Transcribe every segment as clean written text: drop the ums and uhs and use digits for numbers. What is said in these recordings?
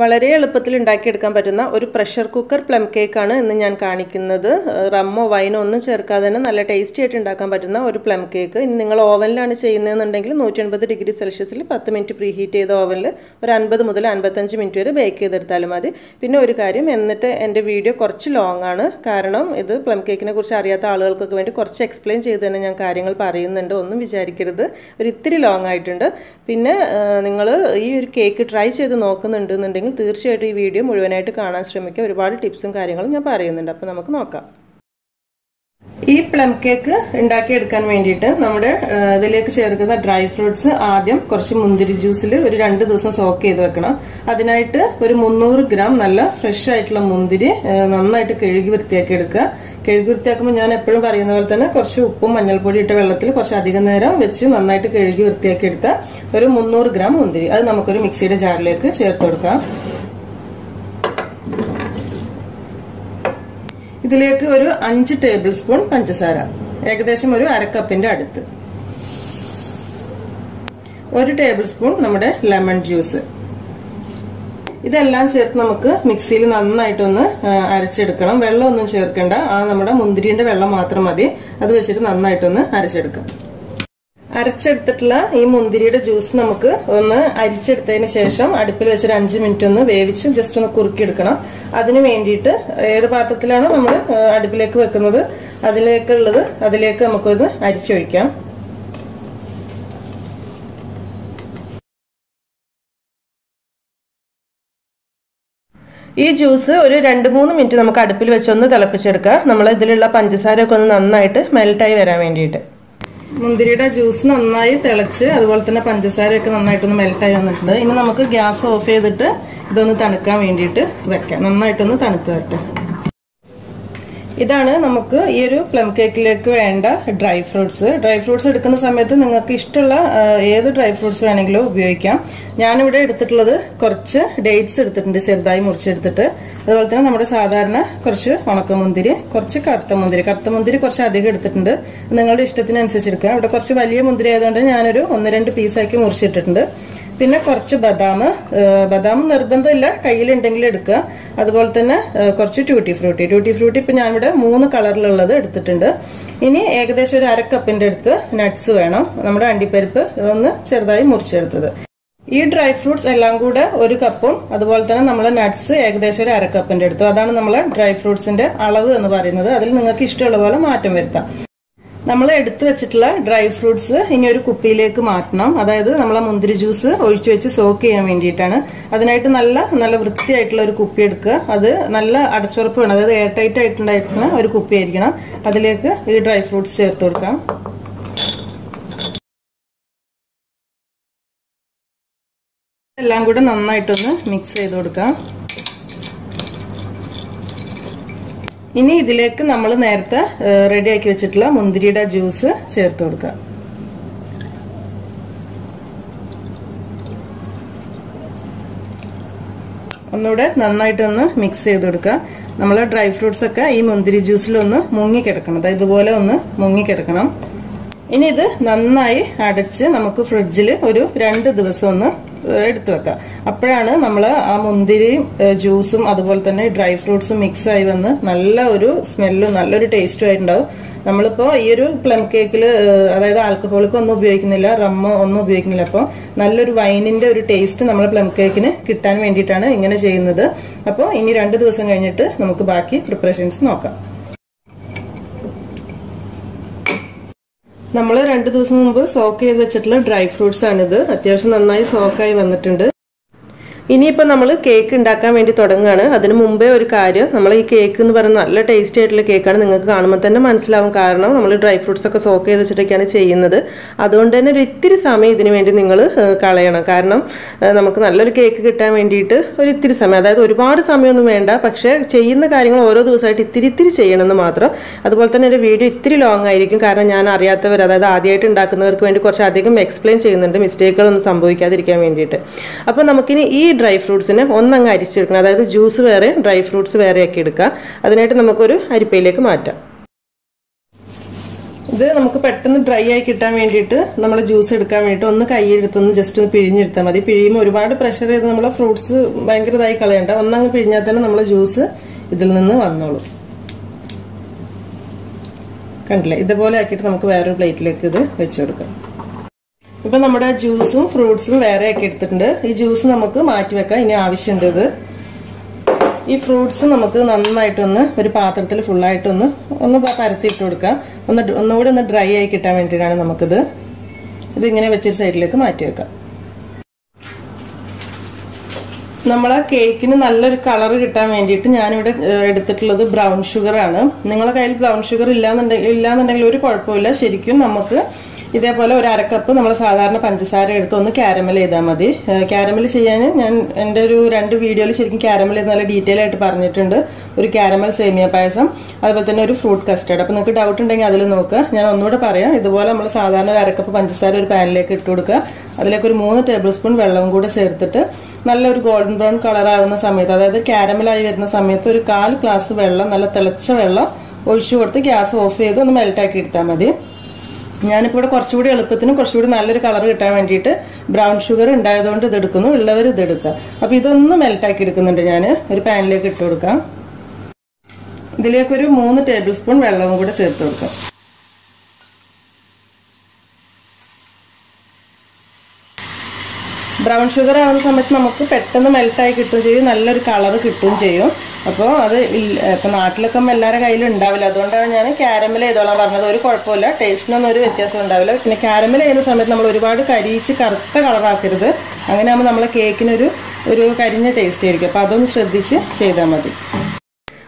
വളരെ എളുപ്പത്തിൽ ഉണ്ടാക്കിയെടുക്കാൻ പറ്റുന്ന ഒരു പ്രഷർ കുക്കർ പ്ലം കേക്ക് ആണ് ഇന്ന് ഞാൻ കാണിക്കുന്നത്. റമ്മോ വൈനോ ഒന്നും ചേർക്കാതെ തന്നെ നല്ല ടേസ്റ്റി ആയിട്ട് ഉണ്ടാക്കാൻ പറ്റുന്ന ഒരു പ്ലം കേക്ക്. ഇനി നിങ്ങൾ ഓവനിലാണ് ചെയ്യുന്നതെന്നുണ്ടെങ്കിൽ 180 ഡിഗ്രി സെൽഷ്യസിൽ 10 മിനിറ്റ് പ്രീ ഹീറ്റ് ചെയ്ത ഓവനിൽ ഒരു 50 മുതൽ 55 മിനിറ്റ് വരെ ബേക്ക് ചെയ്തെടുത്താലും മതി. പിന്നെ ഒരു കാര്യം, എന്നിട്ട് എൻ്റെ വീഡിയോ കുറച്ച് ലോങ് ആണ്, കാരണം ഇത് പ്ലം കേക്കിനെ കുറിച്ച് അറിയാത്ത ആളുകൾക്കൊക്കെ വേണ്ടി കുറച്ച് എക്സ്പ്ലെയിൻ ചെയ്ത് തന്നെ ഞാൻ കാര്യങ്ങൾ പറയുന്നുണ്ട്, ഒന്നും വിചാരിക്കരുത്. ഒരു ഇത്തിരി ലോങ് ആയിട്ടുണ്ട്. പിന്നെ നിങ്ങൾ ഈ ഒരു കേക്ക് ട്രൈ ചെയ്ത് നോക്കുന്നുണ്ട് എന്നുണ്ടെങ്കിൽ തീർച്ചയായിട്ടും ഈ വീഡിയോ മുഴുവനായിട്ട് കാണാൻ ശ്രമിക്കുക. ഒരുപാട് ടിപ്സും കാര്യങ്ങളും ഞാൻ പറയുന്നുണ്ട്. അപ്പോൾ നമുക്ക് നോക്കാം. ഈ പ്ലം കേക്ക് ഉണ്ടാക്കിയെടുക്കാൻ വേണ്ടിയിട്ട് നമ്മുടെ ഇതിലേക്ക് ചേർക്കുന്ന ഡ്രൈ ഫ്രൂട്ട്സ് ആദ്യം കുറച്ച് മുന്തിരി ജ്യൂസിൽ ഒരു 2 ദിവസം സോക്ക് ചെയ്ത് വെക്കണം. അതിനായിട്ട് ഒരു 300 ഗ്രാം നല്ല ഫ്രഷ് ആയിട്ടുള്ള മുന്തിരി നന്നായിട്ട് കഴുകി വൃത്തിയാക്കി എടുക്കുക. കഴുകി വൃത്തിയാക്കുമ്പോൾ ഞാൻ എപ്പോഴും പറയുന്ന പോലെ തന്നെ കുറച്ച് ഉപ്പും മഞ്ഞൾപ്പൊടി ഇട്ട വെള്ളത്തിൽ കുറച്ച് അധികം നേരം വെച്ച് നന്നായിട്ട് കഴുകി വൃത്തിയാക്കി എടുത്ത ഒരു 300 ഗ്രാം മുന്തിരി, അത് നമുക്കൊരു മിക്സിയുടെ ജാറിലേക്ക് ചേർത്ത് കൊടുക്കാം. ഇതിലേക്ക് ഒരു 5 ടേബിൾ സ്പൂൺ പഞ്ചസാര, ഏകദേശം ഒരു 1/2 കപ്പിന്റെ അടുത്ത്. 1 ടേബിൾ സ്പൂൺ നമ്മുടെ ലെമൺ ജ്യൂസ്. ഇതെല്ലാം ചേർത്ത് നമുക്ക് മിക്സിയിൽ നന്നായിട്ടൊന്ന് അരച്ചെടുക്കണം. വെള്ളമൊന്നും ചേർക്കണ്ട, ആ നമ്മുടെ മുന്തിരിന്റെ വെള്ളം മാത്രം മതി. അത് വെച്ചിട്ട് നന്നായിട്ടൊന്ന് അരച്ചെടുക്കാം. അരച്ചെടുത്തിട്ടുള്ള ഈ മുന്തിരിയുടെ ജ്യൂസ് നമുക്ക് ഒന്ന് അരിച്ചെടുത്തതിന് ശേഷം അടുപ്പിൽ വെച്ചൊരു 5 മിനിറ്റ് ഒന്ന് വേവിച്ച് ജസ്റ്റ് ഒന്ന് കുറുക്കിയെടുക്കണം. അതിന് വേണ്ടിയിട്ട് ഏത് പാത്രത്തിലാണോ നമ്മൾ അടുപ്പിലേക്ക് വെക്കുന്നത് അതിലേക്ക് നമുക്കൊന്ന് അരിച്ചൊഴിക്കാം. ഈ ജ്യൂസ് ഒരു 2-3 മിനിറ്റ് നമുക്ക് അടുപ്പിൽ വെച്ചൊന്ന് തിളപ്പിച്ചെടുക്കുക, നമ്മൾ ഇതിലുള്ള പഞ്ചസാര ഒക്കെ ഒന്ന് നന്നായിട്ട് മെൽറ്റായി വരാൻ വേണ്ടിയിട്ട്. മുന്തിരിയുടെ ജ്യൂസ് നന്നായി തിളച്ച് അതുപോലെ തന്നെ പഞ്ചസാരയൊക്കെ നന്നായിട്ടൊന്ന് മെൽറ്റായി വന്നിട്ടുണ്ട്. ഇനി നമുക്ക് ഗ്യാസ് ഓഫ് ചെയ്തിട്ട് ഇതൊന്ന് തണുക്കാൻ വേണ്ടിയിട്ട് വെക്കാം. നന്നായിട്ടൊന്ന് തണുത്ത് വരട്ടെ. ഇതാണ് നമുക്ക് ഈ ഒരു പ്ലം കേക്കിലേക്ക് വേണ്ട ഡ്രൈ ഫ്രൂട്ട്സ്. ഡ്രൈ ഫ്രൂട്ട്സ് എടുക്കുന്ന സമയത്ത് നിങ്ങൾക്ക് ഇഷ്ടമുള്ള ഏത് ഡ്രൈ ഫ്രൂട്ട്സ് വേണമെങ്കിലും ഉപയോഗിക്കാം. ഞാനിവിടെ എടുത്തിട്ടുള്ളത് കുറച്ച് ഡേറ്റ്സ് എടുത്തിട്ടുണ്ട്, ചെറുതായി മുറിച്ചെടുത്തിട്ട്. അതുപോലെ തന്നെ നമ്മുടെ സാധാരണ കുറച്ച് ഉണക്കമുന്തിരി, കുറച്ച് കറുത്ത മുന്തിരി കുറച്ച് അധികം എടുത്തിട്ടുണ്ട്. നിങ്ങളുടെ ഇഷ്ടത്തിനനുസരിച്ച് എടുക്കുക. ഇവിടെ കുറച്ച് വലിയ മുന്തിരി ആയതുകൊണ്ട് ഞാനൊരു 1-2 പീസാക്കി മുറിച്ചിട്ടിട്ടുണ്ട്. പിന്നെ കുറച്ച് ബദാം നിർബന്ധമില്ല, കയ്യിലുണ്ടെങ്കിൽ എടുക്കുക. അതുപോലെ തന്നെ കുറച്ച് ട്യൂട്ടി ഫ്രൂട്ടി ഇപ്പം ഞാനിവിടെ 3 കളറിലുള്ളത് എടുത്തിട്ടുണ്ട്. ഇനി ഏകദേശം ഒരു 1/2 കപ്പിന്റെ അടുത്ത് നട്ട്സ് വേണം, നമ്മുടെ അണ്ടിപ്പരിപ്പ് ഒന്ന് ചെറുതായി മുറിച്ചെടുത്തത്. ഈ ഡ്രൈ ഫ്രൂട്ട്സ് എല്ലാം കൂടെ 1 കപ്പും അതുപോലെ തന്നെ നമ്മളെ നട്ട്സ് ഏകദേശം ഒരു 1/2 കപ്പിന്റെ അടുത്തും. അതാണ് നമ്മളെ ഡ്രൈ ഫ്രൂട്ട്സിന്റെ അളവ് എന്ന് പറയുന്നത്. അതിൽ നിങ്ങൾക്ക് ഇഷ്ടമുള്ള പോലെ മാറ്റം വരുത്താം. നമ്മൾ എടുത്തു വെച്ചിട്ടുള്ള ഡ്രൈ ഫ്രൂട്ട്സ് ഇനി ഒരു കുപ്പിയിലേക്ക് മാറ്റണം. അതായത് നമ്മളെ മുന്തിരി ജ്യൂസ് ഒഴിച്ചു വെച്ച് സോക്ക് ചെയ്യാൻ വേണ്ടിയിട്ടാണ്. അതിനായിട്ട് നല്ല വൃത്തിയായിട്ടുള്ള ഒരു കുപ്പി എടുക്കുക. അത് നല്ല അടച്ചുറപ്പ് വേണം, അതായത് എയർ ടൈറ്റ് ആയിട്ടുണ്ടായിട്ടുള്ള ഒരു കുപ്പി ആയിരിക്കണം. അതിലേക്ക് ഈ ഡ്രൈ ഫ്രൂട്ട്സ് ചേർത്ത് കൊടുക്കാം. എല്ലാം കൂടെ നന്നായിട്ടൊന്ന് മിക്സ് ചെയ്ത് കൊടുക്കാം. ഇനി ഇതിലേക്ക് നമ്മൾ നേരത്തെ റെഡിയാക്കി വെച്ചിട്ടുള്ള മുന്തിരിയുടെ ജ്യൂസ് ചേർത്ത് കൊടുക്കുക. ഒന്നുകൂടെ നന്നായിട്ടൊന്ന് മിക്സ് ചെയ്ത് കൊടുക്കുക. നമ്മൾ ഡ്രൈ ഫ്രൂട്ട്സ് ഒക്കെ ഈ മുന്തിരി ജ്യൂസിലൊന്ന് മുങ്ങിക്കിടക്കണം, അതായത് ഇതുപോലെ ഒന്ന് മുങ്ങിക്കിടക്കണം. ഇനി ഇത് നന്നായി അടച്ച് നമുക്ക് ഫ്രിഡ്ജിൽ ഒരു 2 ദിവസം ഒന്ന് എടുത്തു വെക്കാം. അപ്പോഴാണ് നമ്മൾ ആ മുന്തിരി ജ്യൂസും അതുപോലെ തന്നെ ഡ്രൈ ഫ്രൂട്ട്സും മിക്സ് ആയി വന്ന് നല്ല ഒരു സ്മെല്ലും നല്ലൊരു ടേസ്റ്റും ആയിട്ടുണ്ടാവും. നമ്മളിപ്പോ ഈ ഒരു പ്ലം കേക്കിൽ അതായത് ആൽക്കഹോളിക്ക് ഒന്നും ഉപയോഗിക്കുന്നില്ല, റമ്മോ ഒന്നും ഉപയോഗിക്കുന്നില്ല. അപ്പോൾ നല്ലൊരു വൈനിന്റെ ഒരു ടേസ്റ്റ് നമ്മൾ പ്ലം കേക്കിന് കിട്ടാൻ വേണ്ടിയിട്ടാണ് ഇങ്ങനെ ചെയ്യുന്നത്. അപ്പോൾ ഇനി 2 ദിവസം കഴിഞ്ഞിട്ട് നമുക്ക് ബാക്കി പ്രിപ്പറേഷൻസ് നോക്കാം. നമ്മൾ 2 ദിവസം മുമ്പ് സോക്ക് ചെയ്ത് വെച്ചിട്ടുള്ള ഡ്രൈ ഫ്രൂട്ട്സ് ആണിത്. അത്യാവശ്യം നന്നായി സോക്കായി വന്നിട്ടുണ്ട്. ഇനിയിപ്പോൾ നമ്മൾ കേക്ക് ഉണ്ടാക്കാൻ വേണ്ടി തുടങ്ങുകയാണ്. അതിന് മുമ്പേ ഒരു കാര്യം, നമ്മൾ ഈ കേക്ക് എന്ന് പറയുന്നത് നല്ല ടേസ്റ്റി ആയിട്ടുള്ള കേക്കാണ്, നിങ്ങൾക്ക് കാണുമ്പോൾ തന്നെ മനസ്സിലാവും. കാരണം നമ്മൾ ഡ്രൈ ഫ്രൂട്ട്സ് ഒക്കെ സോക്ക് ചെയ്ത് വെച്ചിട്ടൊക്കെയാണ് ചെയ്യുന്നത്. അതുകൊണ്ട് തന്നെ ഒരു ഇത്തിരി സമയം ഇതിന് വേണ്ടി നിങ്ങൾ കളയണം. കാരണം നമുക്ക് നല്ലൊരു കേക്ക് കിട്ടാൻ വേണ്ടിയിട്ട് ഒരു ഇത്തിരി സമയം, അതായത് ഒരുപാട് സമയമൊന്നും വേണ്ട, പക്ഷേ ചെയ്യുന്ന കാര്യങ്ങൾ ഓരോ ദിവസമായിട്ട് ഇത്തിരി ചെയ്യണമെന്ന് മാത്രം. അതുപോലെ തന്നെ ഒരു വീഡിയോ ഇത്തിരി ലോങ് ആയിരിക്കും, കാരണം ഞാൻ അറിയാത്തവർ അതായത് ആദ്യമായിട്ട് ഉണ്ടാക്കുന്നവർക്ക് വേണ്ടി കുറച്ചധികം എക്സ്പ്ലെയിൻ ചെയ്യുന്നുണ്ട്, മിസ്റ്റേക്കുകളൊന്നും സംഭവിക്കാതിരിക്കാൻ വേണ്ടിയിട്ട്. അപ്പോൾ നമുക്കിനി ഈ ഡ്രൈ ഫ്രൂട്ട്സിന് ഒന്നങ്ങ് അരിച്ചെടുക്കണം, അതായത് ജ്യൂസ് വേറെ ഡ്രൈ ഫ്രൂട്ട്സ് വേറെ ആക്കി എടുക്കുക. അതിനായിട്ട് നമുക്കൊരു അരിപ്പയിലേക്ക് മാറ്റാം. Then we will dry the juice. We will just peel it. We will pressure the fruits. We will peel the juice. This is the plate. Now we have juice and fruits. This juice we will These fruits we will full light on the dry eye. We cake in a color with brown sugar. Brown sugar This is a cup of caramel. Caramel is a video shaking caramel in detail. A caramel semia paisam, other fruit custard. Upon the doubt and other noca, Yanota paria, the Walamala Sadana, a cup of Panchasar, pan lake at Tudka, other like a tablespoon, well, go to Sertata, Nala golden brown color on the Sameta, the caramel with the Sametur, Kal, class of Vella, Nalatalacha Vella, or short the gas of Fedo, the Meltakit I put a corsuda, and color retirement brown sugar and dye on to the Dukuno, lover the Duka. A piton melt takitan, repan lake Turka. The lake will remove the tablespoon well over the Turka. Brown sugar and some pet and the melt takitan, another color kitunjayo. Upon other Atlakum Island Daviladonda, caramel, Dollar, Corpola, taste no Rivias on Davilat, and a caramel in the summit number about Kadichi Karaka, Anganamala cake in Uru Kadina taste, Padum Shradichi, Chedamati.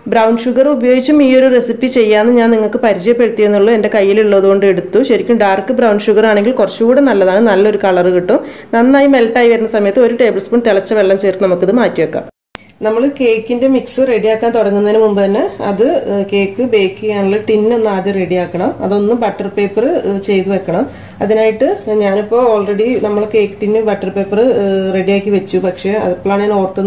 Brown sugar, Ubiochum, your recipe Chayan, Yanaka Parija Pertianola, and a Kaili Lodon did to shaking dark brown sugar, angle, corsuda, and Aladan, Alur Calaruto, Nana melt I and Samet, or a tablespoon, Talachaval and Sertamaka the Matiaka. We cake in the mixer ready to bake the cake in the tin. That's butter paper. That's why we already cake in butter paper ready to bake the plan and ortho.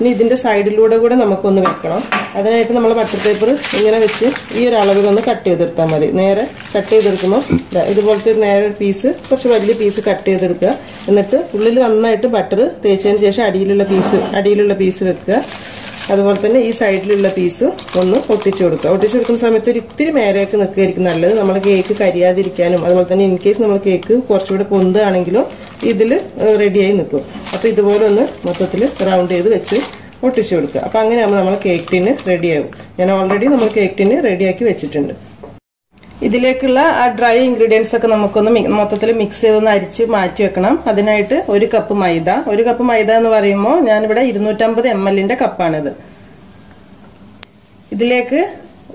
We have a tin. നമുക്കൊന്ന് വെക്കണം അതിനായിട്ട് നമ്മൾ butter paper ഇങ്ങനെ വെച്ച് ഈ ഒരു അളവിൽ ഒന്ന് കട്ട് ചെയ്തെടുത്താ മതി നേരെ കട്ട് ചെയ്തെടുക്കുമ്പോൾ ഇതുപോലത്തെ നേരെ ഒരു പീസ് കുറച്ച് വലിയ പീസ് കട്ട് ചെയ്തെടുക്കുക എന്നിട്ട് ഉള്ളിൽ നന്നായിട്ട് ബട്ടർ തേച്ചതിന് ശേഷം അടിയിലുള്ള പീസ് വെക്കുക അതുപോലെ തന്നെ ഈ സൈഡിലുള്ള പീസ് ഒന്ന് ഒട്ടിച്ചു കൊടുക്കുക ഒട്ടിച്ചു കൊടുക്കുന്ന സമയത്ത് ഒരു ഇത്തിരി മേലേക്ക് നിൽക്കുകയായിരിക്കും നല്ലത് നമ്മൾ കേക്ക് കരിയാതിരിക്കാനും അതുപോലെ തന്നെ ഇൻ കേസ് നമ്മൾ കേക്ക് കുറച്ചുകൂടി പൊന്താണെങ്കിലും ഇതിൽ റെഡിയായി നിൽക്കും അപ്പോൾ ഇതുപോലെ ഒന്ന് മൊത്തത്തിൽ റൗണ്ട് ചെയ്ത് വെച്ച് What is your cake? I have cake ready. I already have cake ready. This dry ingredients mix it. 1 cup of maida. 1 cup of maida is 250 ml. This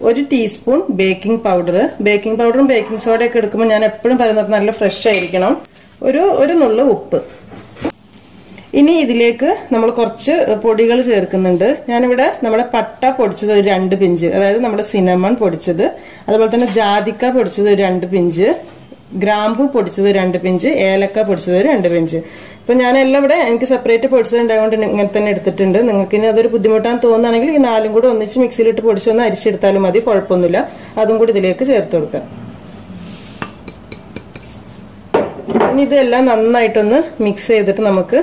1 teaspoon baking powder. Baking powder and baking soda are fresh. 1 This is the പൊടികൾ ചേർക്കുന്നുണ്ട് ഞാൻ ഇവിടെ നമ്മുടെ പട്ട പൊടിച്ചത് 2 pinch അതായത് നമ്മുടെ cinnamon പൊടിച്ചത് അതുപോലെ തന്നെ ജാതിക്ക പൊടിച്ചത് 2 പിഞ്ച് ഗ്രാമ്പു പൊടിച്ചത് 2 പിഞ്ച് ഏലക്ക പൊടിച്ചത് 2 പിഞ്ച് അപ്പോൾ ഞാൻ എല്ലാം ഇവിടെ എനിക്ക് സെപ്പറേറ്റ് പൊടിച്ചതുണ്ടായതുകൊണ്ട് ഇങ്ങനെ തന്നെ എടുത്തിട്ടുണ്ട് നിങ്ങൾക്ക് ഇനി അതൊരു ബുദ്ധിമുട്ടാണ് തോന്നുന്നെങ്കിൽ ഈ നാലും കൂടി ഒന്നിച്ച് മിക്സിയിലിട്ട് പൊടിച്ചൊന്ന് അരിച്ചെടുത്താലും മതി കുഴപ്പമൊന്നുമില്ല അതും കൂടി ഇതിലേക്ക് ചേർത്ത് കൊടുക്കാം ഇനി ഇതെല്ലാം നന്നായിട്ടൊന്ന് മിക്സ് ചെയ്തിട്ട് നമുക്ക്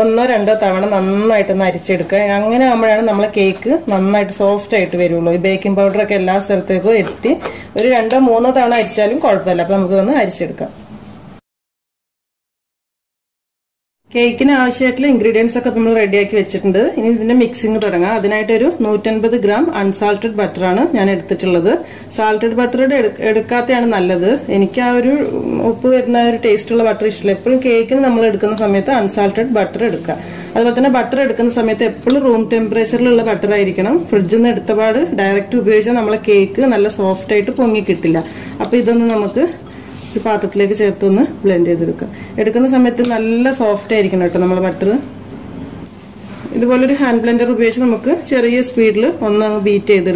ഒന്നോ രണ്ടോ തവണ നന്നായിട്ട് നരിച്ചെടുക്കുക അങ്ങനെ ആവുമ്പോഴാണ് നമ്മുടെ കേക്ക് നന്നായിട്ട് സോഫ്റ്റ് ആയിട്ട് വരുള്ളൂ ഈ ബേക്കിംഗ് പൗഡർ ഒക്കെ എല്ലാ സ്ഥലത്തേക്കും എത്തി ഒരു രണ്ടോ മൂന്നോ തവണ അരിച്ചാലും കുഴപ്പമില്ല അപ്പോൾ നമുക്ക് ഒന്ന് അരിച്ചെടുക്കാം കേക്കിന് ആവശ്യമായിട്ടുള്ള ഇൻഗ്രീഡിയൻസ് ഒക്കെ നമ്മൾ റെഡിയാക്കി വെച്ചിട്ടുണ്ട് ഇനി ഇതിന്റെ മിക്സിംഗ് തുടങ്ങാം അതിനായിട്ട് ഒരു 150 ഗ്രാം അൺസാൾട്ടഡ് ബട്ടർ ആണ് ഞാൻ എടുത്തിട്ടുള്ളത് സാൾട്ടഡ് ബട്ടർ എടുക്കാത്തയാണ് നല്ലത് എനിക്ക് ആ ഒരു ഉപ്പ് വരുന്ന ഒരു ടേസ്റ്റ് ഉള്ള ബട്ടർ ഇഷ്ടമല്ല എപ്പോഴും കേക്കിന് നമ്മൾ എടുക്കുന്ന സമയത്ത് അൺസാൾട്ടഡ് ബട്ടർ എടുക്കുക അതുപോലെ തന്നെ ബട്ടർ എടുക്കുന്ന സമയത്ത് എപ്പോഴും റൂം ടെമ്പറേച്ചറിലുള്ള ബട്ടർ ആയിരിക്കണം ഫ്രിഡ്ജിൽ നിന്ന് എടുത്തപാട് ഡയറക്റ്റ് ഉപയോഗിച്ചാൽ നമ്മുടെ കേക്ക് നല്ല സോഫ്റ്റ് ആയിട്ട് പൊങ്ങി കിട്ടില്ല അപ്പോൾ ഇതൊന്ന് നമുക്ക് If you have a blend it. It is very soft. If you have a hand blender, you can beat it.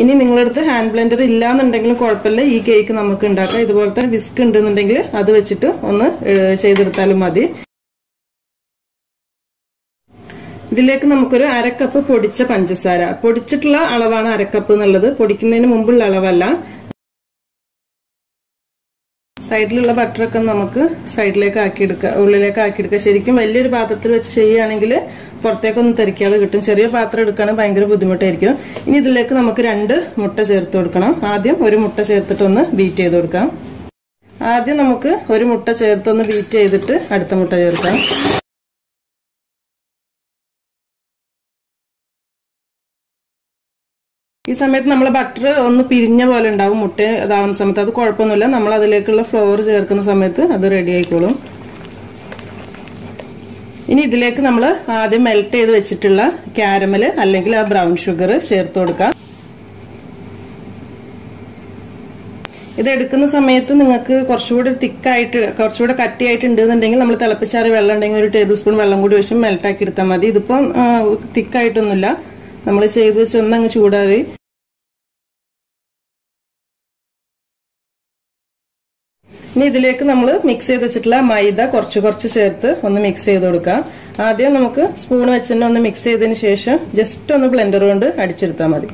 ഇനി നിങ്ങളുടെ അടുത്ത് ഹാൻഡ് ബ്ലെൻഡർ ഇല്ല എന്നുണ്ടെങ്കിലും കുഴപ്പമില്ല ഈ കേക്ക് നമുക്ക് ഉണ്ടാക്കാം ഇതുപോലത്തെ വിസ്ക് ഉണ്ടെന്നുണ്ടെങ്കിൽ അത് വെച്ചിട്ട് ഒന്ന് ചെയ്തെടുത്താലും മതി ഇതിലേക്ക് നമുക്ക് ഒരു അര കപ്പ് പൊടിച്ച പഞ്ചസാര പൊടിച്ചിട്ടുള്ള അളവാണ് അര കപ്പ് എന്നുള്ളത് പൊടിക്കുന്നതിന് മുമ്പുള്ള അളവല്ല സൈഡിലുള്ള ബട്ടർ ഒക്കെ നമുക്ക് സൈഡിലേക്ക് ആക്കി എടുക്കാം ഉള്ളിലേക്ക് ആക്കി എടുക്കാം ശരിക്കും വലിയൊരു പാത്രത്തിൽ വെച്ച് ചെയ്യുകയാണെങ്കിൽ പുറത്തേക്കൊന്നും തെറിക്കാതെ കിട്ടും ചെറിയ പാത്രം എടുക്കാനും ഭയങ്കര ബുദ്ധിമുട്ടായിരിക്കും ഇനി ഇതിലേക്ക് നമുക്ക് 2 മുട്ട ചേർത്ത് കൊടുക്കണം ആദ്യം ഒരു മുട്ട ചേർത്തിട്ട് ഒന്ന് ബീറ്റ് ചെയ്ത് കൊടുക്കാം ആദ്യം നമുക്ക് ഒരു മുട്ട ചേർത്ത് ഒന്ന് ബീറ്റ് ചെയ്തിട്ട് അടുത്ത മുട്ട ചേർക്കാം ഈ സമയത്ത് നമ്മൾ ബട്ടർ ഒന്ന് പിരിഞ്ഞ പോലെ ഉണ്ടാവും മുട്ട അതാവുന്ന സമയത്ത് അത് കുഴപ്പമൊന്നുമില്ല നമ്മൾ അതിലേക്കുള്ള ഫ്ലോർ ചേർക്കുന്ന സമയത്ത് അത് റെഡി ആയിക്കോളും ഇനി ഇതിലേക്ക് നമ്മൾ ആദ്യം മെൽറ്റ് ചെയ്ത് വെച്ചിട്ടുള്ള കാരമൽ അല്ലെങ്കിൽ ആ ബ്രൗൺ ഷുഗർ ചേർത്ത് കൊടുക്കാം ഇത് എടുക്കുന്ന സമയത്ത് നിങ്ങൾക്ക് കുറച്ചുകൂടി തിക്കായിട്ട് കുറച്ചുകൂടി കട്ടിയായിട്ടുണ്ടെന്നുണ്ടെങ്കിൽ നമ്മൾ തിളപ്പിച്ചാറി വെള്ളം ഉണ്ടെങ്കിൽ ഒരു ടേബിൾ സ്പൂൺ വെള്ളം കൂടി വെച്ച് മെൽറ്റാക്കി എടുത്താൽ മതി ഇതിപ്പം തിക്കായിട്ടൊന്നുമില്ല നമ്മൾ ചെയ്ത് വെച്ച് ഒന്നങ്ങ് ചൂടാറി ഇനി ഇതിലേക്ക് നമ്മൾ മിക്സ് ചെയ്ത് വെച്ചിട്ടുള്ള മൈദ കുറച്ച് കുറച്ച് ചേർത്ത് ഒന്ന് മിക്സ് ചെയ്ത് കൊടുക്കാം ആദ്യം നമുക്ക് സ്പൂൺ വെച്ച് തന്നെ ഒന്ന് മിക്സ് ചെയ്തതിന് ശേഷം ജസ്റ്റ് ഒന്ന് ബ്ലെൻഡർ കൊണ്ട് അടിച്ചെടുത്താൽ മതി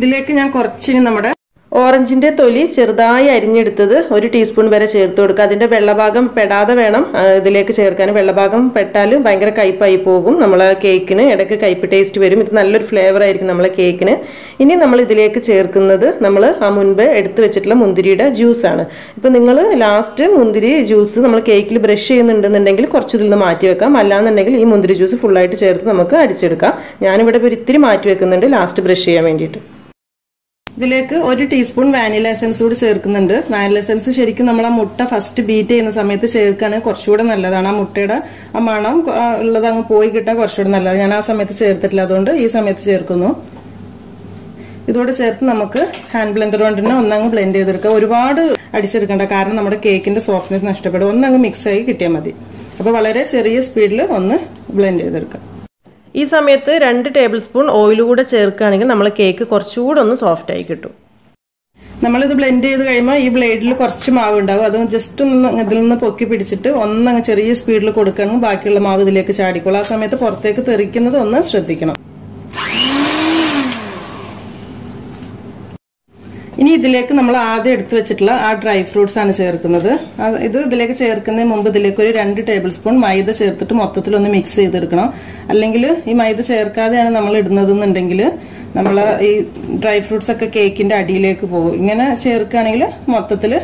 ഇതിലേക്ക് ഞാൻ കുറച്ചിനി നമ്മുടെ ഓറഞ്ചിന്റെ തൊലി ചെറുതായി അരിഞ്ഞെടുത്തത് ഒരു ടീസ്പൂൺ വരെ ചേർത്ത് കൊടുക്കുക അതിന്റെ വെള്ളഭാഗം പെടാതെ വേണം ഇതിലേക്ക് ചേർക്കാൻ വെള്ളഭാഗം പെട്ടാൽ ഭയങ്കര കയ്പായി പോകും നമ്മളെ കേക്കിന് ഇടയ്ക്ക് കയ്പ് ടേസ്റ്റ് വരും ഇത് നല്ലൊരു ഫ്ലേവർ ആയിരിക്കും നമ്മളെ കേക്കിന് ഇനി നമ്മൾ ഇതിലേക്ക് ചേർക്കുന്നത് നമ്മൾ ആ മുൻപ് എടുത്തു വെച്ചിട്ടുള്ള മുന്തിരിയുടെ ജ്യൂസാണ് ഇപ്പം നിങ്ങൾ ലാസ്റ്റ് മുന്തിരി ജ്യൂസ് നമ്മൾ കേക്കിൽ ബ്രഷ് ചെയ്യുന്നുണ്ടെന്നുണ്ടെങ്കിൽ കുറച്ചിതിൽ നിന്ന് മാറ്റി വെക്കാം അല്ലാന്നുണ്ടെങ്കിൽ ഈ മുന്തിരി ജ്യൂസ് ഫുള്ളായിട്ട് ചേർത്ത് നമുക്ക് അടിച്ചെടുക്കാം ഞാനിവിടെ ഒരിത്തിരി മാറ്റി വെക്കുന്നുണ്ട് ലാസ്റ്റ് ബ്രഷ് ചെയ്യാൻ വേണ്ടിയിട്ട് ഇതിലേക്ക് ഒരു ടീസ്പൂൺ വാനില എസൻസ് കൂടി ചേർക്കുന്നുണ്ട് വാനില എസൻസ് ശരിക്കും നമ്മൾ ആ മുട്ട ഫസ്റ്റ് ബീറ്റ് ചെയ്യുന്ന സമയത്ത് ചേർക്കുകയാണെങ്കിൽ കുറച്ചുകൂടെ നല്ലതാണ് ആ മുട്ടയുടെ ആ മണം ഉള്ളത് അങ്ങ് പോയി കിട്ടാൻ കുറച്ചുകൂടെ നല്ലതാണ് ഞാൻ ആ സമയത്ത് ചേർത്തിട്ടില്ല അതുകൊണ്ട് ഈ സമയത്ത് ചേർക്കുന്നു ഇതോടെ ചേർത്ത് നമുക്ക് ഹാൻഡ് ബ്ലെൻഡർ കൊണ്ട് തന്നെ ഒന്നങ്ങ് ബ്ലെൻഡ് ചെയ്തെടുക്കുക ഒരുപാട് അടിച്ചെടുക്കണ്ട കാരണം നമ്മുടെ കേക്കിന്റെ സോഫ്റ്റ്നെസ് നഷ്ടപ്പെടും ഒന്നങ്ങ് മിക്സ് ആയി കിട്ടിയാൽ മതി അപ്പോൾ വളരെ ചെറിയ സ്പീഡിൽ ഒന്ന് ബ്ലെൻഡ് ചെയ്തെടുക്കുക ഈ സമയത്ത് 2 ടേബിൾ സ്പൂൺ ഓയിൽ കൂടെ ചേർക്കുകയാണെങ്കിൽ നമ്മൾ കേക്ക് കുറച്ചുകൂടെ ഒന്ന് സോഫ്റ്റ് ആയി കിട്ടും നമ്മളിത് ബ്ലെൻഡ് ചെയ്ത് കഴിയുമ്പോൾ ഈ ബ്ലേഡിൽ കുറച്ച് മാവ് ഉണ്ടാവും അത് ജസ്റ്റ് ഒന്ന് ഇതിൽ നിന്ന് പൊക്കി പിടിച്ചിട്ട് ഒന്നങ്ങ് ചെറിയ സ്പീഡിൽ കൊടുക്കുകയാണെങ്കിൽ ബാക്കിയുള്ള മാവ് ഇതിലേക്ക് ചാടിക്കോളും ആ സമയത്ത് പുറത്തേക്ക് തെറിക്കുന്നത് ഒന്ന് ശ്രദ്ധിക്കണം ഇനി ഇതിലേക്ക് നമ്മൾ ആദ്യം എടുത്തു വെച്ചിട്ടുള്ള ആ ഡ്രൈ ഫ്രൂട്ട്സ് ആണ് ചേർക്കുന്നത് ഇത് ഇതിലേക്ക് ചേർക്കുന്നതിന് മുമ്പ് ഇതിലേക്ക് ഒരു 2 ടേബിൾ സ്പൂൺ മൈദ ചേർത്തിട്ട് മൊത്തത്തിൽ ഒന്ന് മിക്സ് ചെയ്തെടുക്കണം അല്ലെങ്കിൽ ഈ മൈദ ചേർക്കാതെയാണ് നമ്മൾ ഇടുന്നതെന്നുണ്ടെങ്കിൽ നമ്മൾ ഈ ഡ്രൈ ഫ്രൂട്ട്സ് ഒക്കെ കേക്കിന്റെ അടിയിലേക്ക് പോകും ഇങ്ങനെ ചേർക്കുകയാണെങ്കിൽ മൊത്തത്തിൽ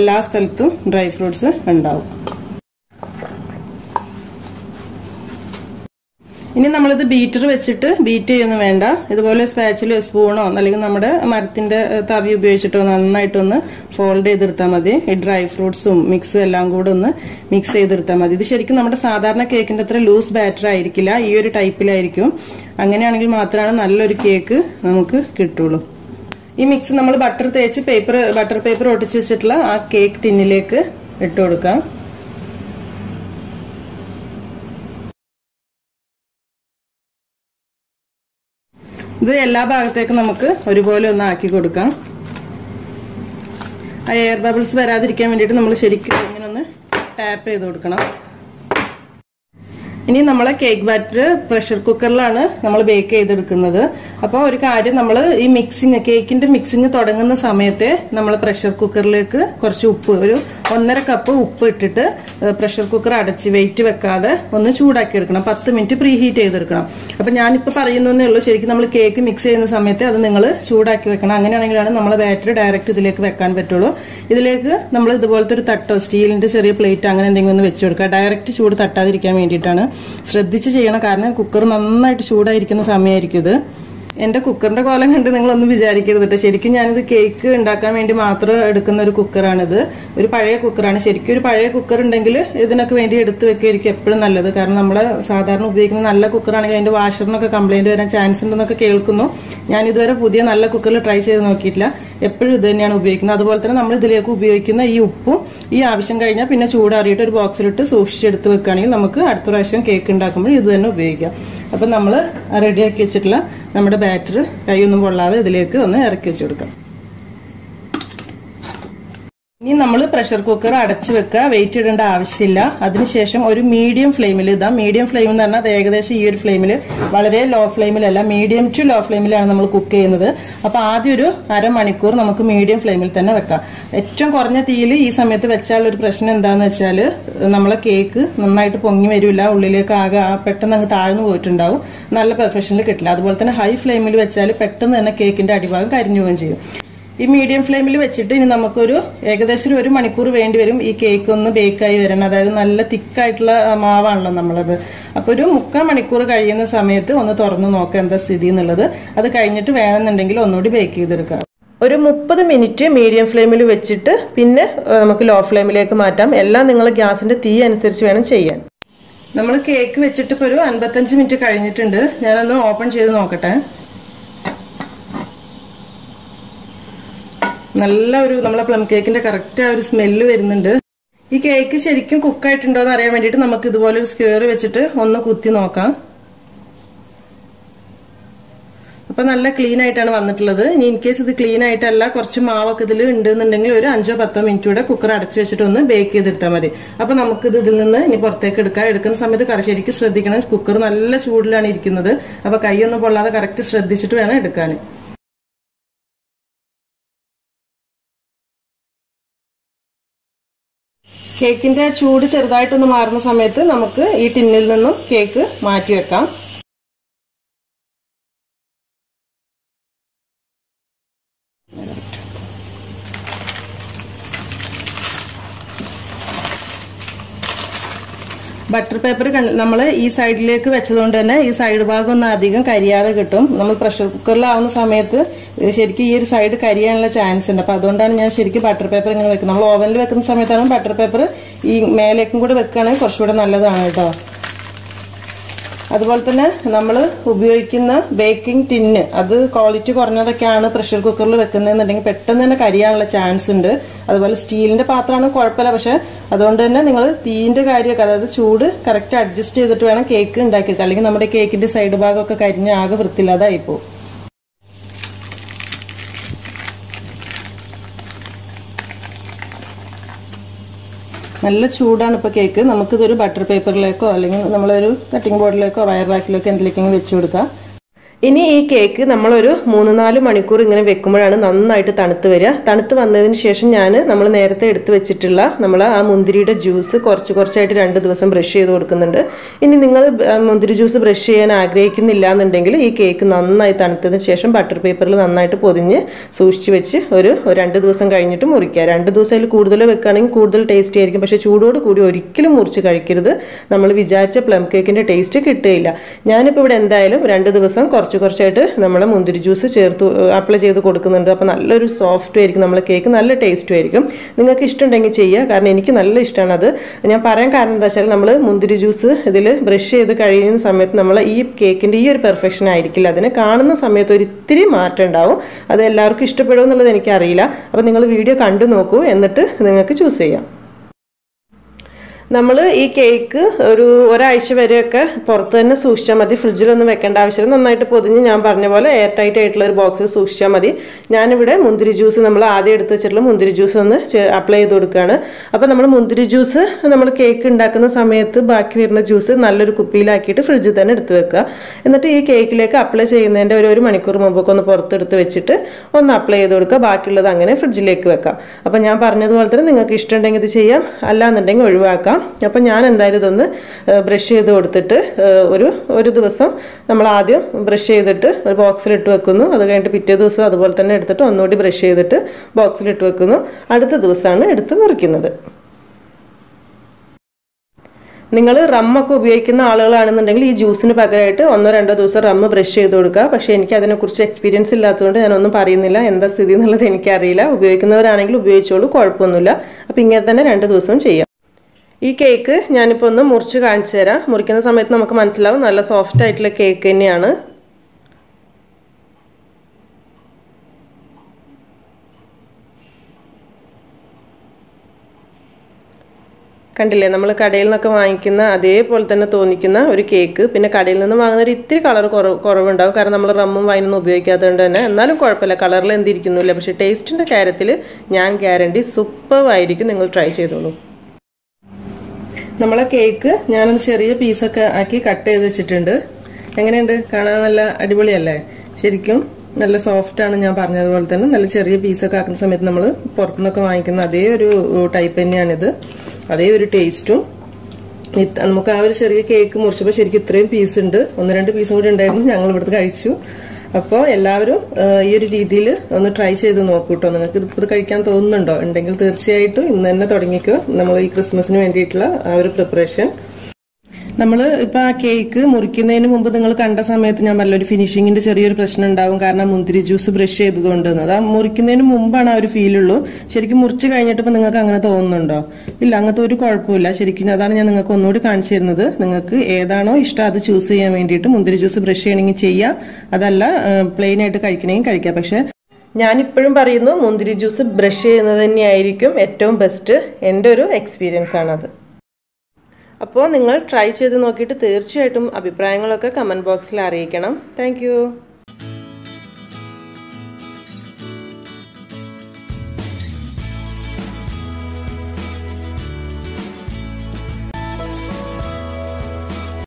എല്ലാ സ്ഥലത്തും ഡ്രൈ ഫ്രൂട്ട്സ് ഉണ്ടാവും ഇനി നമ്മളിത് ബീറ്റർ വെച്ചിട്ട് ബീറ്റ് ചെയ്യൊന്നും വേണ്ട ഇതുപോലെ സ്പാച്ചിലോ സ്പൂണോ അല്ലെങ്കിൽ നമ്മുടെ മരത്തിന്റെ തവി ഉപയോഗിച്ചിട്ടോ നന്നായിട്ടൊന്ന് ഫോൾഡ് ചെയ്തെടുത്താൽ മതി ഈ ഡ്രൈ ഫ്രൂട്ട്സും മിക്സും എല്ലാം കൂടെ ഒന്ന് മിക്സ് ചെയ്തെടുത്താൽ മതി ഇത് ശരിക്കും നമ്മുടെ സാധാരണ കേക്കിന്റെ അത്ര ലൂസ് ബാറ്റർ ആയിരിക്കില്ല ഈ ഒരു ടൈപ്പിലായിരിക്കും അങ്ങനെയാണെങ്കിൽ മാത്രമാണ് നല്ലൊരു കേക്ക് നമുക്ക് കിട്ടുള്ളൂ ഈ മിക്സ് നമ്മൾ ബട്ടർ പേപ്പർ ഒട്ടിച്ച് വെച്ചിട്ടുള്ള ആ കേക്ക് ടിന്നിലേക്ക് ഇട്ട് കൊടുക്കാം ഇത് എല്ലാ ഭാഗത്തേക്കും നമുക്ക് ഒരുപോലെ ഒന്ന് ആക്കി കൊടുക്കാം ആ എയർ ബബിൾസ് വരാതിരിക്കാൻ വേണ്ടിയിട്ട് നമ്മൾ ശരിക്കും ഇങ്ങനെ ഒന്ന് ടാപ്പ് ചെയ്ത് കൊടുക്കണം ഇനി നമ്മളെ കേക്ക് ബാറ്റർ പ്രഷർ കുക്കറിലാണ് നമ്മൾ ബേക്ക് ചെയ്തെടുക്കുന്നത് അപ്പോൾ ഒരു കാര്യം നമ്മൾ ഈ മിക്സിങ് കേക്കിന്റെ മിക്സിങ് തുടങ്ങുന്ന സമയത്തെ നമ്മൾ പ്രഷർ കുക്കറിലേക്ക് കുറച്ച് ഉപ്പ് ഒരു 1.5 കപ്പ് ഉപ്പ് ഇട്ടിട്ട് പ്രഷർ കുക്കർ അടച്ച് വെയിറ്റ് വെക്കാതെ ഒന്ന് ചൂടാക്കി എടുക്കണം 10 മിനിറ്റ് പ്രീ ഹീറ്റ് ചെയ്തെടുക്കണം അപ്പോൾ ഞാനിപ്പോൾ പറയുന്നതേ ഉള്ളൂ ശരിക്കും നമ്മൾ കേക്ക് മിക്സ് ചെയ്യുന്ന സമയത്ത് അത് നിങ്ങൾ ചൂടാക്കി വെക്കണം അങ്ങനെയാണെങ്കിലാണ് നമ്മൾ ബാറ്റർ ഡയറക്റ്റ് ഇതിലേക്ക് വെക്കാൻ പറ്റുള്ളൂ ഇതിലേക്ക് നമ്മൾ ഇതുപോലത്തെ ഒരു തട്ടോ സ്റ്റീലിന്റെ ചെറിയ പ്ലേറ്റ് അങ്ങനെ എന്തെങ്കിലും ഒന്ന് വെച്ച് കൊടുക്കുക ഡയറക്റ്റ് ചൂട് തട്ടാതിരിക്കാൻ വേണ്ടിയിട്ടാണ് ശ്രദ്ധിച്ച് ചെയ്യണം കാരണം കുക്കർ നന്നായിട്ട് ചൂടായിരിക്കുന്ന സമയമായിരിക്കും ഇത് In the cooker, the column and the Vijayakir, the Sherikin and the cake and Dakam and Matra, Edukan cooker another, with Pare cooker and a Sherikur, Pare cooker and Dangle, then a 28 kept another, the Karnamla, Sadarno, Bacon, Alla cooker and the Washernoka complained and a chance in the Kalkuno, Yanidara Pudian, Alla cooker, Trichel no Kitla, April, then Yanu Bacon, other water, number the Leku Bacon, the Yupu, Yavishan Gaina, Pinachuda, rated box, associated to a canil, Namaka, Arthur Russian cake and Dakam, then no Vega. Upon Namla, a radio kitchitla, numbered a batter, Kayunavola, the lake on the air kitchurka. Namla pressure cooker, Adachivaka, weighted and avishilla, administration or medium flame, the medium flame, the egg flame, Valeria low flame, medium to low flame, and the cook another. A pathuru, Aramanikur, Namaka medium flame, Tanavaka. A chunk or Nathili is a method of child depression and then a chiller, Namla cake, Namite Pongi Merula, Lilekaga, Petan and Tarn, Wotendow, Nala professionally Kitla, both a high flame with child, Petan and a cake in Daddybank, I knew and you. Medium flame will be chitted in the Makuru, Egadashi, very manicure, and e cake on the baker, and another thick kitla, mava and Namala. A pudu muka manicure guardian the Samet on the Tornonoka and the Sidi in the leather, other kind to wear and angle on the bake either. ഒരു 30 minute medium ഫ്ലെയിമിൽ വെച്ചിട്ട് പിന്നെ നമുക്ക് law ഫ്ലെയിമിലേക്ക് മാറ്റാം എല്ലാം നിങ്ങൾ ഗ്യാസിന്റെ തീ അനുസരിച്ച് വേണം ചെയ്യാൻ നമ്മൾ കേക്ക് വെച്ചിട്ട് ഒരു 55 മിനിറ്റ് കഴിഞ്ഞിട്ടുണ്ട് ഞാൻ ഒന്ന് ഓപ്പൺ ചെയ്തു നോക്കട്ടെ നല്ല ഒരു നമ്മളെ പ്ലം കേക്കിന്റെ കറക്റ്റ് ആ ഒരു സ്മെൽ വരുന്നുണ്ട് ഈ കേക്ക് ശരിക്കും കുക്ക് ആയിട്ടുണ്ടോ എന്ന് അറിയാൻ വേണ്ടിട്ട് നമുക്ക് ഇതുപോലെ ഒരു സ്ക്വയർ വെച്ചിട്ട് ഒന്ന് കുത്തി നോക്കാം Now, we will clean it. In case we clean it, we will cook it and bake it. Now, we will cook it and bake it. Now, we will cook it and bake it. Now, we will cook it and bake it. Cake in the chewed cheddar to the marma sametha, Namaka, eat in Nilanum, cake, Matiaka. Butter paper, Namala, E side lake, Vachadondana, E side wagon, Adigan, Karia, the Gutum, Namal pressure curla on the Sametha, Shirki side, Karia and La Chance, and a Padondan, Shirki butter paper, and Vekanam, and Vekan Samethan, butter paper, E. Malek, good Vekanak, or Shudan Alada. Advaltana, Namala, Ubuikina, baking tin, other quality or another can of pressure cooker, Vekan, and Petan and a Karia and La Chance, and as well steel in the Pathana corpora, Adondan, the India Karia, the Chud, correct adjust the two and a cake and Dakitalic, number cake in the side bag of Kairina Aga Vrtilla the Ipo. നല്ല ചൂടാണ് ഇപ്പോ cake നമുക്ക് ഇതൊരു butter പേപ്പറിലേക്കോ അല്ലെങ്കിൽ നമ്മൾ ഒരു cutting ബോർഡിലേക്കോ wire റാക്കിലേക്കോ എന്തിലേക്കും വെച്ചു കൊടുക്കാം ഇനി ഈ കേക്ക് നമ്മൾ ഒരു 3-4 മണിക്കൂർ ഇങ്ങനെ വെക്കുമ്പോഴാണ് നന്നായിട്ട് തണുത്ത് വരിക തണുത്ത് വന്നതിന് ശേഷം ഞാൻ നമ്മൾ നേരത്തെ എടുത്തു വെച്ചിട്ടുള്ള നമ്മൾ ആ മുന്തിരിയുടെ ജ്യൂസ് കുറച്ച് കുറച്ചായിട്ട് 2 ദിവസം ബ്രഷ് ചെയ്തു കൊടുക്കുന്നുണ്ട് ഇനി നിങ്ങൾ മുന്തിരി ജ്യൂസ് ബ്രഷ് ചെയ്യാൻ ആഗ്രഹിക്കുന്നില്ല എന്നുണ്ടെങ്കിൽ ഈ കേക്ക് നന്നായി തണുത്തതിന് ശേഷം ബട്ടർ പേപ്പറിൽ നന്നായിട്ട് പൊതിഞ്ഞ് സൂക്ഷിച്ചു വെച്ച് ഒരു 2 ദിവസം കഴിഞ്ഞിട്ട് മുറിക്കുക 2 ദിവസത്തിൽ കൂടുതൽ വെക്കാനെങ്കിൽ കൂടുതൽ ടേസ്റ്റി ആയിരിക്കും പക്ഷേ ചൂടോട് കൂടി ഒരിക്കലും മുറിച്ച് കഴിക്കരുത് നമ്മൾ വിചാരിച്ച പ്ലം കേക്കിന്റെ ടേസ്റ്റ് കിട്ടില്ല ഞാൻ ഇപ്പോൾ ഇവിടെ എന്തായാലും 2 ദിവസം നമ്മൾ മുന്തിരി ജ്യൂസ് ചേർത്ത് അപ്ലൈ ചെയ്തു കൊടുക്കുന്നുണ്ട് അപ്പോൾ നല്ലൊരു സോഫ്റ്റ് ആയിരിക്കും നമ്മുടെ കേക്ക് നല്ല ടേസ്റ്റ് ആയിരിക്കും നിങ്ങൾക്ക് ഇഷ്ടമുണ്ടെങ്കിൽ ചെയ്യുക കാരണം എനിക്ക് നല്ല ഇഷ്ടമാണ് അത് ഞാൻ പറയാൻ കാരണം എന്താച്ചാൽ നമ്മൾ മുന്തിരി ജ്യൂസ് ഇതിൽ ബ്രഷ് ചെയ്ത് കഴിയുന്ന സമയത്ത് നമ്മൾ ഈ കേക്കിന്റെ ഈ ഒരു പെർഫെക്ഷൻ ആയിരിക്കില്ല അതിനെ കാണുന്ന സമയത്ത് ഒരു ഇത്തിരി മാറ്റം ഉണ്ടാവും അത് എല്ലാവർക്കും ഇഷ്ടപ്പെടുമോ എന്നുള്ളത് എനിക്ക് അറിയില്ല അപ്പോൾ നിങ്ങൾ വീഡിയോ കണ്ടു നോക്കൂ എന്നിട്ട് നിങ്ങൾക്ക് ചൂസ് ചെയ്യാം നമ്മൾ ഈ കേക്ക് ഒരു ഒരാഴ്ച വരെയൊക്കെ പുറത്ത് തന്നെ സൂക്ഷിച്ചാൽ മതി ഫ്രിഡ്ജിൽ ഒന്നും വെക്കേണ്ട ആവശ്യമില്ല നന്നായിട്ട് പൊതിഞ്ഞ് ഞാൻ പറഞ്ഞ പോലെ എയർ ടൈറ്റ് ആയിട്ടുള്ള ഒരു ബോക്സിൽ സൂക്ഷിച്ചാൽ മതി ഞാൻ ഇവിടെ മുന്തിരി ജ്യൂസ് നമ്മൾ ആദ്യം എടുത്തു വെച്ചിട്ടുള്ള മുന്തിരി ജ്യൂസ് ഒന്ന് അപ്ലൈ ചെയ്ത് കൊടുക്കുകയാണ് അപ്പോൾ നമ്മൾ മുന്തിരി ജ്യൂസ് നമ്മൾ കേക്ക് ഉണ്ടാക്കുന്ന സമയത്ത് ബാക്കി വരുന്ന ജ്യൂസ് നല്ലൊരു കുപ്പിയിലാക്കിയിട്ട് ഫ്രിഡ്ജിൽ തന്നെ എടുത്തു വെക്കുക എന്നിട്ട് ഈ കേക്കിലേക്ക് അപ്ലൈ ചെയ്യുന്നതിൻ്റെ ഒരു മണിക്കൂർ മുമ്പൊക്കെ ഒന്ന് പുറത്തെടുത്ത് വെച്ചിട്ട് ഒന്ന് അപ്ലൈ ചെയ്ത് കൊടുക്കുക ബാക്കിയുള്ളത് അങ്ങനെ ഫ്രിഡ്ജിലേക്ക് വെക്കാം അപ്പോൾ ഞാൻ പറഞ്ഞതുപോലെ തന്നെ നിങ്ങൾക്ക് ഇഷ്ടമുണ്ടെങ്കിൽ ഇത് ചെയ്യാം അല്ലാന്നുണ്ടെങ്കിൽ ഒഴിവാക്കാം അപ്പോൾ ഞാൻ എന്തായാലും ഇതൊന്ന് ബ്രഷ് ചെയ്ത് കൊടുത്തിട്ട് ഒരു ദിവസം നമ്മൾ ആദ്യം ബ്രഷ് ചെയ്തിട്ട് ഒരു ബോക്സിൽ ഇട്ട് വെക്കുന്നു അത് കഴിഞ്ഞിട്ട് പിറ്റേ ദിവസം അതുപോലെ തന്നെ എടുത്തിട്ട് ഒന്നുകൂടി ബ്രഷ് ചെയ്തിട്ട് ബോക്സിൽ ഇട്ട് വെക്കുന്നു അടുത്ത ദിവസമാണ് എടുത്ത് മുറിക്കുന്നത് നിങ്ങൾ റമ്മൊക്കെ ഉപയോഗിക്കുന്ന ആളുകളാണെന്നുണ്ടെങ്കിൽ ഈ ജ്യൂസിന് പകരമായിട്ട് ഒന്നോ രണ്ടോ ദിവസം റമ്മ് ബ്രഷ് ചെയ്ത് കൊടുക്കുക. പക്ഷേ എനിക്ക് അതിനെക്കുറിച്ച് എക്സ്പീരിയൻസ് ഇല്ലാത്തതുകൊണ്ട് ഞാനൊന്നും പറയുന്നില്ല. എന്താ സ്ഥിതി എന്നുള്ളത് എനിക്കറിയില്ല. ഉപയോഗിക്കുന്നവരാണെങ്കിൽ ഉപയോഗിച്ചോളൂ, കുഴപ്പമൊന്നുമില്ല. അപ്പോൾ ഇങ്ങനെ തന്നെ 2 ദിവസം ചെയ്യാം. ഈ കേക്ക് ഞാനിപ്പോൾ ഒന്ന് മുറിച്ച് കാണിച്ചു തരാം. മുറിക്കുന്ന സമയത്ത് നമുക്ക് മനസ്സിലാവും നല്ല സോഫ്റ്റ് ആയിട്ടുള്ള കേക്ക് തന്നെയാണ്. കണ്ടില്ലേ, നമ്മൾ കടയിൽ നിന്നൊക്കെ വാങ്ങിക്കുന്ന അതേപോലെ തന്നെ തോന്നിക്കുന്ന ഒരു കേക്ക്. പിന്നെ കടയിൽ നിന്ന് വാങ്ങുന്ന ഒരു ഇത്തിരി കളർ കുറവുണ്ടാവും, കാരണം നമ്മൾ റമ്മും വൈനൊന്നും ഉപയോഗിക്കാത്തതുകൊണ്ട് തന്നെ. എന്നാലും കുഴപ്പമില്ല, കളറിൽ എന്തിരിക്കുന്നില്ല. പക്ഷേ ടേസ്റ്റിൻ്റെ കാര്യത്തിൽ ഞാൻ ഗ്യാരണ്ടി സൂപ്പറായിരിക്കും. നിങ്ങൾ ട്രൈ ചെയ്തോളൂ. നമ്മളെ കേക്ക് ഞാനൊന്ന് ചെറിയ പീസൊക്കെ ആക്കി കട്ട് ചെയ്ത് വെച്ചിട്ടുണ്ട്. എങ്ങനെയുണ്ട് കാണാൻ? നല്ല അടിപൊളിയല്ലേ? ശരിക്കും നല്ല സോഫ്റ്റാണ്. ഞാൻ പറഞ്ഞതുപോലെ തന്നെ നല്ല ചെറിയ പീസൊക്കെ ആക്കുന്ന സമയത്ത് നമ്മൾ പുറത്തുനിന്നൊക്കെ വാങ്ങിക്കുന്ന അതേ ഒരു ടൈപ്പ് തന്നെയാണിത്. അതേ ഒരു ടേസ്റ്റും. നമുക്ക് ആ ഒരു ചെറിയ കേക്ക് മുറിച്ചപ്പോൾ ശരിക്കും ഇത്രയും പീസ് ഉണ്ട്. 1-2 പീസും കൂടി ഉണ്ടായിരുന്നു, ഞങ്ങൾ ഇവിടുത്തെ കഴിച്ചു. അപ്പോൾ എല്ലാവരും ഈ ഒരു രീതിയിൽ ഒന്ന് ട്രൈ ചെയ്ത് നോക്കൂ കേട്ടോ. നിങ്ങൾക്ക് ഇത് കഴിക്കാൻ തോന്നുന്നുണ്ടോ? ഉണ്ടെങ്കിൽ തീർച്ചയായിട്ടും ഇന്ന് തന്നെ തുടങ്ങിക്കോ. നമ്മൾ ഈ ക്രിസ്മസിന് വേണ്ടിയിട്ടുള്ള ആ ഒരു പ്രിപ്പറേഷൻ. നമ്മൾ ഇപ്പോൾ ആ കേക്ക് മുറിക്കുന്നതിന് മുമ്പ് നിങ്ങൾ കണ്ട സമയത്ത് ഞാൻ പറഞ്ഞ ഒരു ഫിനിഷിങ്ങിൻ്റെ ചെറിയൊരു പ്രശ്നം ഉണ്ടാവും, കാരണം മുന്തിരി ജ്യൂസ് ബ്രഷ് ചെയ്തുകൊണ്ട് അത് ആ മുറിക്കുന്നതിന് മുമ്പാണ് ആ ഒരു ഫീലുള്ളൂ. ശരിക്കും മുറിച്ച് കഴിഞ്ഞിട്ടിപ്പോൾ നിങ്ങൾക്ക് അങ്ങനെ തോന്നുന്നുണ്ടോ? ഇല്ല, അങ്ങനത്തെ ഒരു കുഴപ്പമില്ല. ശരിക്കും അതാണ് ഞാൻ നിങ്ങൾക്ക് ഒന്നുകൂടി കാണിച്ചു തരുന്നത്. നിങ്ങൾക്ക് ഏതാണോ ഇഷ്ടം അത് ചൂസ് ചെയ്യാൻ വേണ്ടിയിട്ട്. മുന്തിരി ജ്യൂസ് ബ്രഷ് ചെയ്യണമെങ്കിൽ ചെയ്യാം, അതല്ല പ്ലെയിൻ ആയിട്ട് കഴിക്കണമെങ്കിൽ കഴിക്കാം. പക്ഷേ ഞാനിപ്പോഴും പറയുന്നു, മുന്തിരി ജ്യൂസ് ബ്രഷ് ചെയ്യുന്നത് തന്നെയായിരിക്കും ഏറ്റവും ബെസ്റ്റ്. എൻ്റെ ഒരു എക്സ്പീരിയൻസ് ആണത്. അപ്പോൾ നിങ്ങൾ ട്രൈ ചെയ്ത് നോക്കിയിട്ട് തീർച്ചയായിട്ടും അഭിപ്രായങ്ങളൊക്കെ കമൻറ്റ് ബോക്സിൽ അറിയിക്കണം. താങ്ക്